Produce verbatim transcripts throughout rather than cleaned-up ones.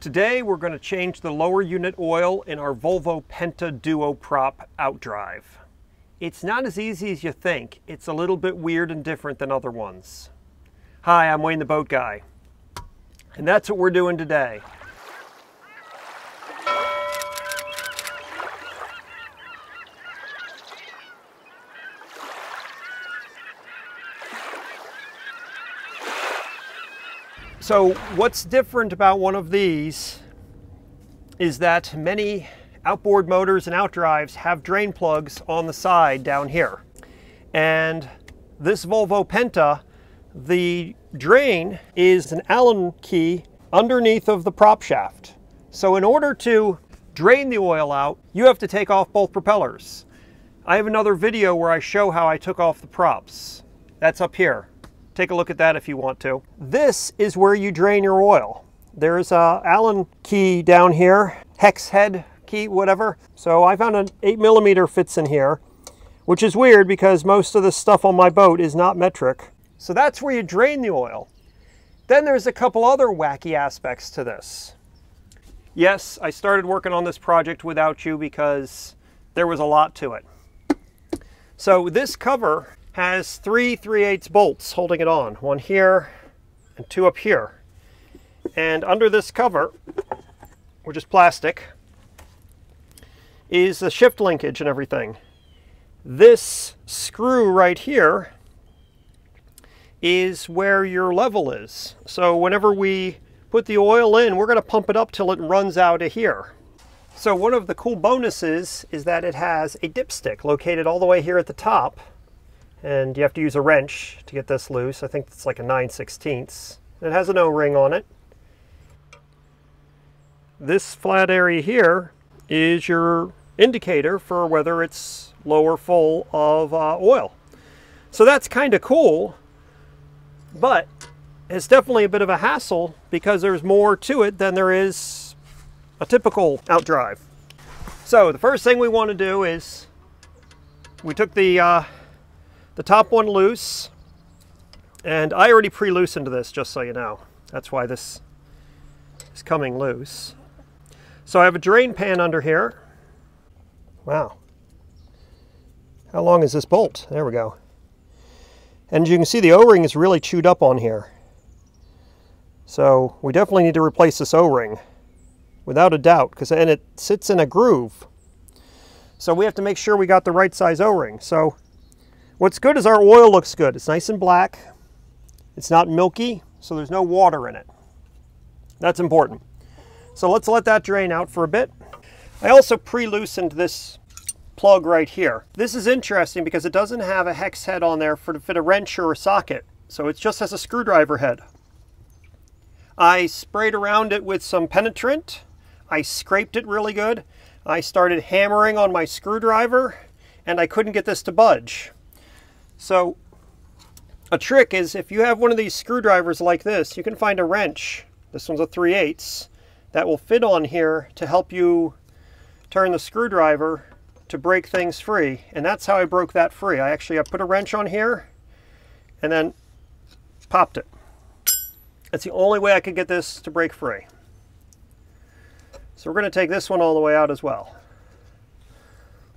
Today we're going to change the lower unit oil in our Volvo Penta Duo prop outdrive. It's not as easy as you think. It's a little bit weird and different than other ones. Hi, I'm Wayne the Boat Guy, and that's what we're doing today. So what's different about one of these is that many outboard motors and outdrives have drain plugs on the side down here. And this Volvo Penta, the drain is an Allen key underneath of the prop shaft. So in order to drain the oil out, you have to take off both propellers. I have another video where I show how I took off the props. That's up here. Take a look at that if you want to. This is where you drain your oil. There's a Allen key down here, hex head key, whatever. So I found an eight millimeter fits in here, which is weird because most of the stuff on my boat is not metric. So that's where you drain the oil. Then there's a couple other wacky aspects to this. Yes, I started working on this project without you because there was a lot to it. So this cover has three three eighths bolts holding it on, one here and two up here. And under this cover, which is plastic, is the shift linkage and everything. This screw right here is where your level is. So whenever we put the oil in, we're going to pump it up till it runs out of here. So one of the cool bonuses is that it has a dipstick located all the way here at the top. And you have to use a wrench to get this loose. I think it's like a nine sixteenths. It has an O-ring on it. This flat area here is your indicator for whether it's low or full of uh, oil. So that's kind of cool, but it's definitely a bit of a hassle because there's more to it than there is a typical outdrive. So the first thing we want to do is we took the uh, The top one loose, and I already pre-loosened this, just so you know. That's why this is coming loose. So I have a drain pan under here. Wow. How long is this bolt? There we go. And you can see the O-ring is really chewed up on here. So we definitely need to replace this O-ring, without a doubt, because and it sits in a groove. So we have to make sure we got the right size O-ring. So what's good is our oil looks good. It's nice and black. It's not milky, so there's no water in it. That's important. So let's let that drain out for a bit. I also pre-loosened this plug right here. This is interesting because it doesn't have a hex head on there for to fit a wrench or a socket. So it just has a screwdriver head. I sprayed around it with some penetrant. I scraped it really good. I started hammering on my screwdriver and I couldn't get this to budge. So a trick is if you have one of these screwdrivers like this, you can find a wrench. This one's a three eighths that will fit on here to help you turn the screwdriver to break things free. And that's how I broke that free. I actually I put a wrench on here and then popped it. That's the only way I could get this to break free. So we're going to take this one all the way out as well.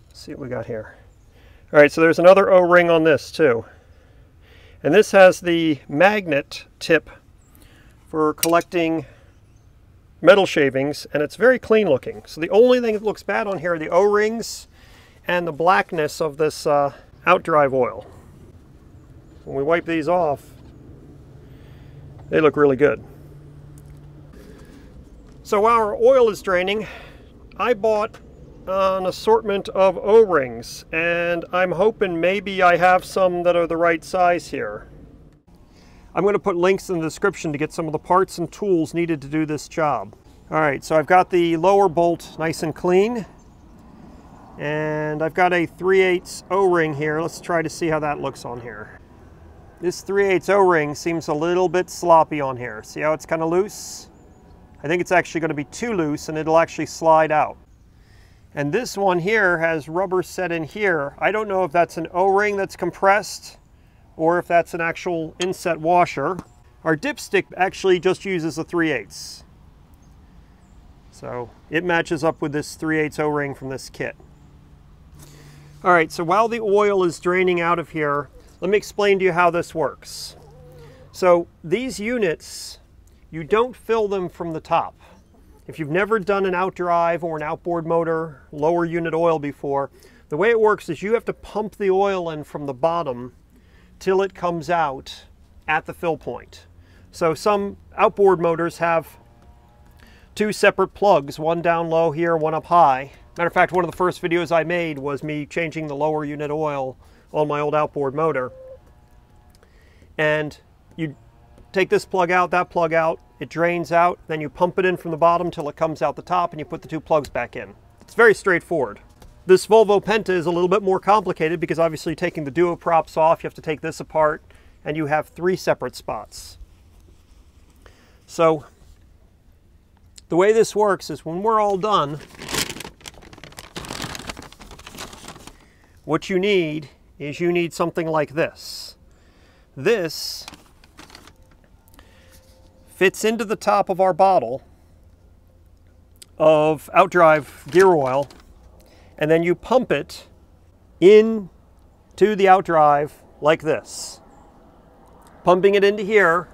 Let's see what we got here. All right, so there's another O-ring on this too. And this has the magnet tip for collecting metal shavings, and it's very clean looking. So the only thing that looks bad on here are the O-rings and the blackness of this uh, outdrive oil. When we wipe these off, they look really good. So while our oil is draining, I bought an assortment of O-rings, and I'm hoping maybe I have some that are the right size here. I'm going to put links in the description to get some of the parts and tools needed to do this job. All right, so I've got the lower bolt nice and clean, and I've got a three eighths O-ring here. Let's try to see how that looks on here. This three eighths O-ring seems a little bit sloppy on here. See how it's kind of loose? I think it's actually going to be too loose, and it'll actually slide out. And this one here has rubber set in here. I don't know if that's an O-ring that's compressed or if that's an actual inset washer. Our dipstick actually just uses a three eighths. So it matches up with this three eighths O-ring from this kit. All right, so while the oil is draining out of here, let me explain to you how this works. So these units, you don't fill them from the top. If you've never done an outdrive or an outboard motor, lower unit oil before, the way it works is you have to pump the oil in from the bottom till it comes out at the fill point. So some outboard motors have two separate plugs, one down low here, one up high. Matter of fact, one of the first videos I made was me changing the lower unit oil on my old outboard motor. And you take this plug out, that plug out, it drains out, then you pump it in from the bottom till it comes out the top and you put the two plugs back in. It's very straightforward. This Volvo Penta is a little bit more complicated because obviously taking the duo props off, you have to take this apart and you have three separate spots. So the way this works is when we're all done, what you need is you need something like this. This fits into the top of our bottle of outdrive gear oil, and then you pump it in to the outdrive like this, pumping it into here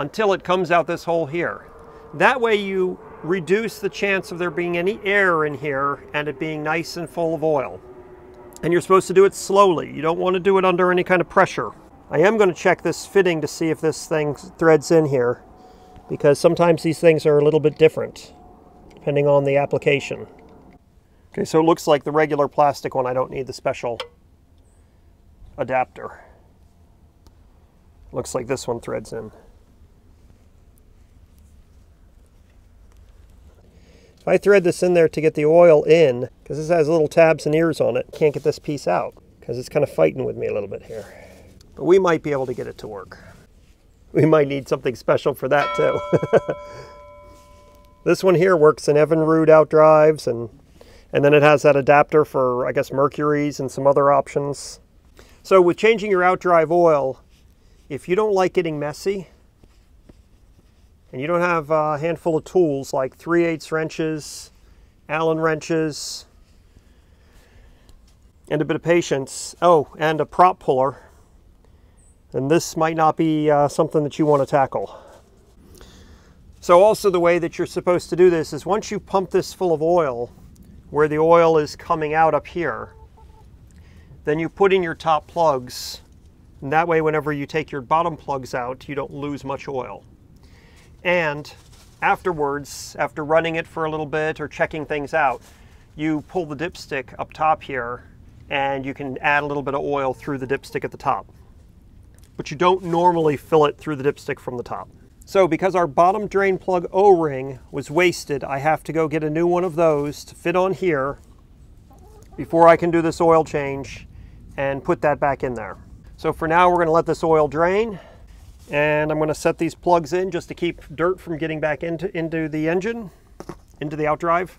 until it comes out this hole here. That way you reduce the chance of there being any air in here and it being nice and full of oil. And you're supposed to do it slowly. You don't want to do it under any kind of pressure. I am going to check this fitting to see if this thing threads in here, because sometimes these things are a little bit different depending on the application. Okay, so it looks like the regular plastic one. I don't need the special adapter. Looks like this one threads in. If I thread this in there to get the oil in, because this has little tabs and ears on it, can't get this piece out because it's kind of fighting with me a little bit here. But we might be able to get it to work. We might need something special for that too. This one here works in Evinrude outdrives, and and then it has that adapter for, I guess, mercuries and some other options. So with changing your outdrive oil, if you don't like getting messy, and you don't have a handful of tools like three eighths wrenches, Allen wrenches, and a bit of patience, oh, and a prop puller, then this might not be uh, something that you want to tackle. So also the way that you're supposed to do this is once you pump this full of oil, where the oil is coming out up here, then you put in your top plugs, and that way whenever you take your bottom plugs out, you don't lose much oil. And afterwards, after running it for a little bit or checking things out, you pull the dipstick up top here and you can add a little bit of oil through the dipstick at the top. But you don't normally fill it through the dipstick from the top. So because our bottom drain plug O-ring was wasted, I have to go get a new one of those to fit on here before I can do this oil change and put that back in there. So for now, we're going to let this oil drain. And I'm going to set these plugs in just to keep dirt from getting back into, into the engine, into the outdrive.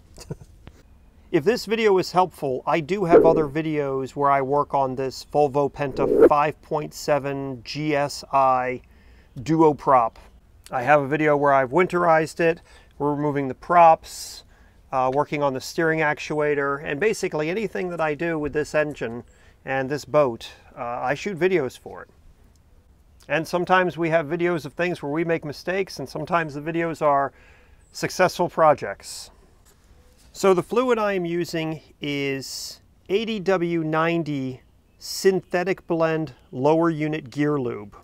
If this video was helpful, I do have other videos where I work on this Volvo Penta five point seven G S I Duo prop. I have a video where I've winterized it, we're removing the props, uh, working on the steering actuator, and basically anything that I do with this engine and this boat, uh, I shoot videos for it. And sometimes we have videos of things where we make mistakes, and sometimes the videos are successful projects. So the fluid I am using is eighty W ninety synthetic blend lower unit gear lube,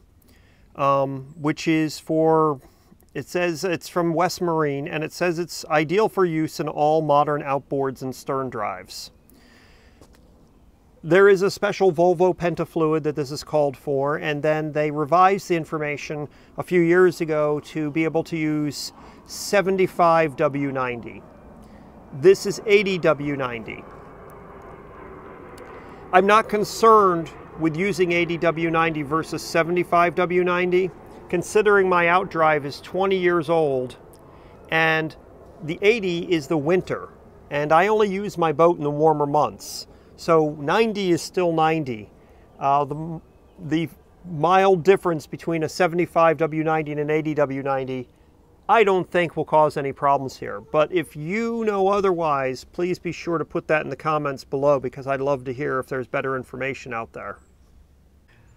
um, which is for, it says it's from West Marine, and it says it's ideal for use in all modern outboards and stern drives. There is a special Volvo Penta fluid that this is called for, and then they revised the information a few years ago to be able to use seventy-five W ninety. This is eighty W ninety. I'm not concerned with using eighty W ninety versus seventy-five W ninety, considering my outdrive is twenty years old, and the eighty is the winter, and I only use my boat in the warmer months. So ninety is still ninety. Uh, the, the mild difference between a seventy-five W ninety and an eighty W ninety, I don't think will cause any problems here. But if you know otherwise, please be sure to put that in the comments below, because I'd love to hear if there's better information out there.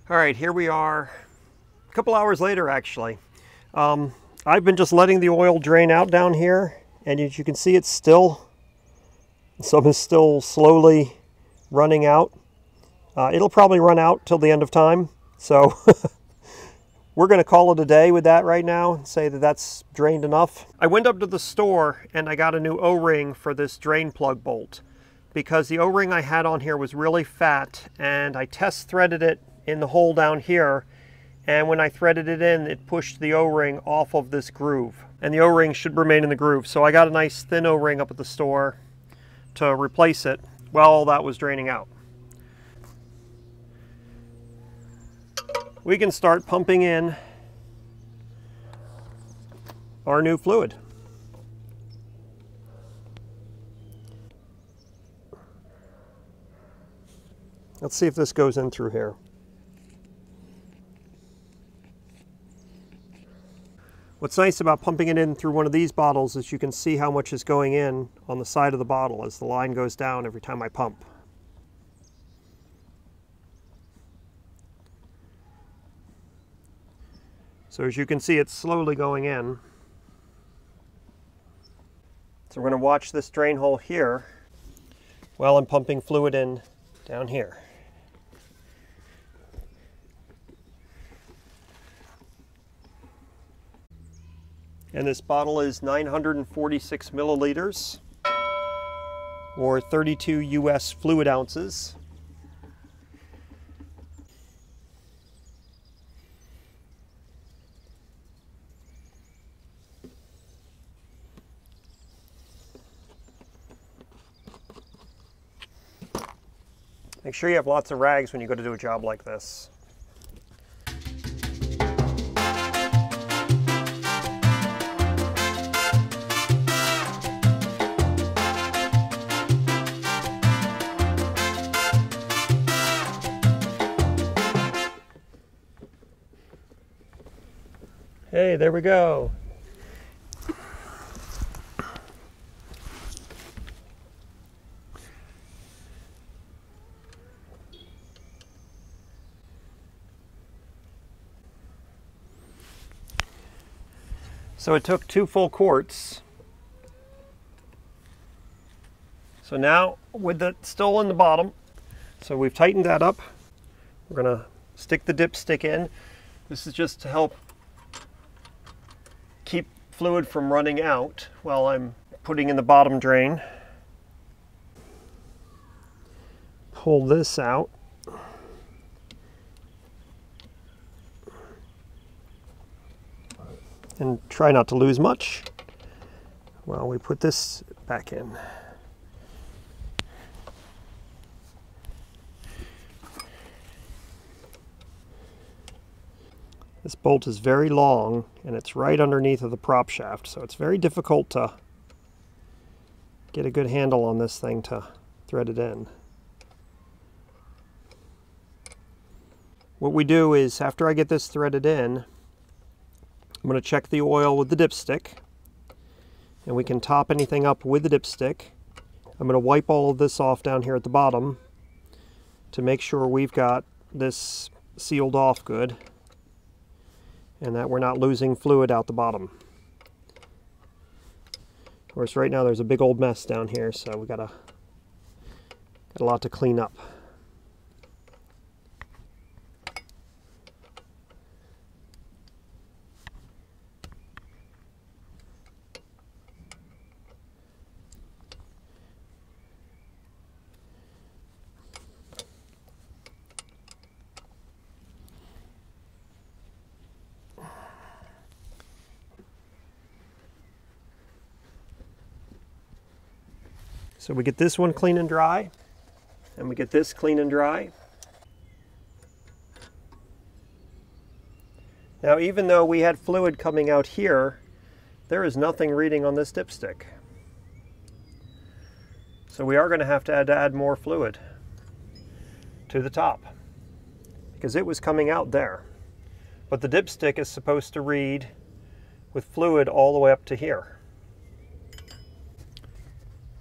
All right, here we are a couple hours later, actually. Um, I've been just letting the oil drain out down here, and as you can see, it's still, some is still slowly running out. Uh, it'll probably run out till the end of time, so we're going to call it a day with that right now and say that that's drained enough. I went up to the store and I got a new O-ring for this drain plug bolt, because the O-ring I had on here was really fat, and I test threaded it in the hole down here, and when I threaded it in, it pushed the O-ring off of this groove, and the O-ring should remain in the groove. So I got a nice thin O-ring up at the store to replace it while all that was draining out. We can start pumping in our new fluid. Let's see if this goes in through here. What's nice about pumping it in through one of these bottles is you can see how much is going in on the side of the bottle as the line goes down every time I pump. So as you can see, it's slowly going in. So we're going to watch this drain hole here while I'm pumping fluid in down here. And this bottle is nine hundred forty-six milliliters, or thirty-two U S fluid ounces. Make sure you have lots of rags when you go to do a job like this. Hey, there we go. So it took two full quarts. So now with it still in the bottom, so we've tightened that up. We're gonna stick the dipstick in. This is just to help keep fluid from running out while I'm putting in the bottom drain. Pull this out. And try not to lose much while we put this back in. This bolt is very long and it's right underneath of the prop shaft, so it's very difficult to get a good handle on this thing to thread it in. What we do is, after I get this threaded in, I'm going to check the oil with the dipstick, and we can top anything up with the dipstick. I'm going to wipe all of this off down here at the bottom to make sure we've got this sealed off good and that we're not losing fluid out the bottom. Of course, right now there's a big old mess down here, so we got a, got a lot to clean up. So we get this one clean and dry, and we get this clean and dry. Now, even though we had fluid coming out here, there is nothing reading on this dipstick. So we are going to have to add, add more fluid to the top, because it was coming out there. But the dipstick is supposed to read with fluid all the way up to here.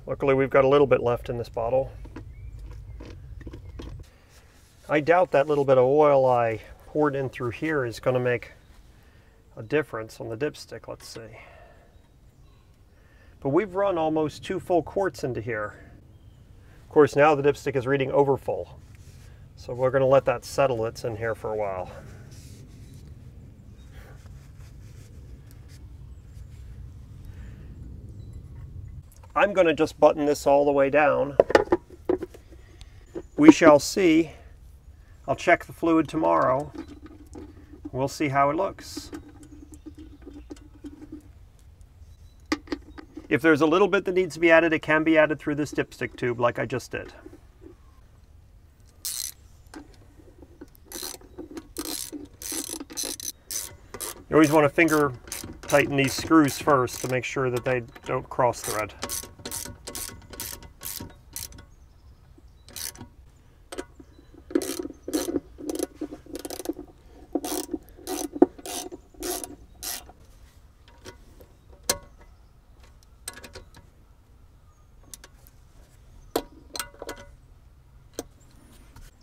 Luckily, we've got a little bit left in this bottle. I doubt that little bit of oil I poured in through here is going to make a difference on the dipstick. Let's see. But we've run almost two full quarts into here. Of course, now the dipstick is reading over full. So we're going to let that settle. It's in here for a while. I'm going to just button this all the way down. We shall see. I'll check the fluid tomorrow. We'll see how it looks. If there's a little bit that needs to be added, it can be added through this dipstick tube like I just did. You always want to finger tighten these screws first to make sure that they don't cross thread.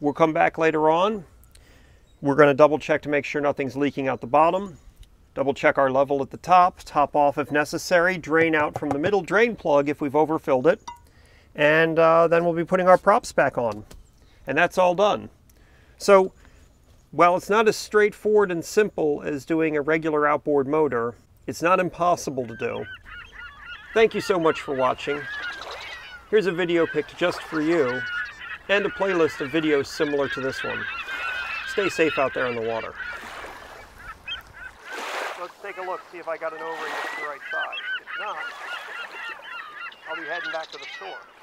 We'll come back later on. We're going to double check to make sure nothing's leaking out the bottom. Double check our level at the top, top off if necessary, drain out from the middle drain plug if we've overfilled it. And uh, then we'll be putting our props back on. And that's all done. So while it's not as straightforward and simple as doing a regular outboard motor, it's not impossible to do. Thank you so much for watching. Here's a video picked just for you, and a playlist of videos similar to this one. Stay safe out there in the water. Let's take a look, see if I got an O-ring that's the right size. If not, I'll be heading back to the store.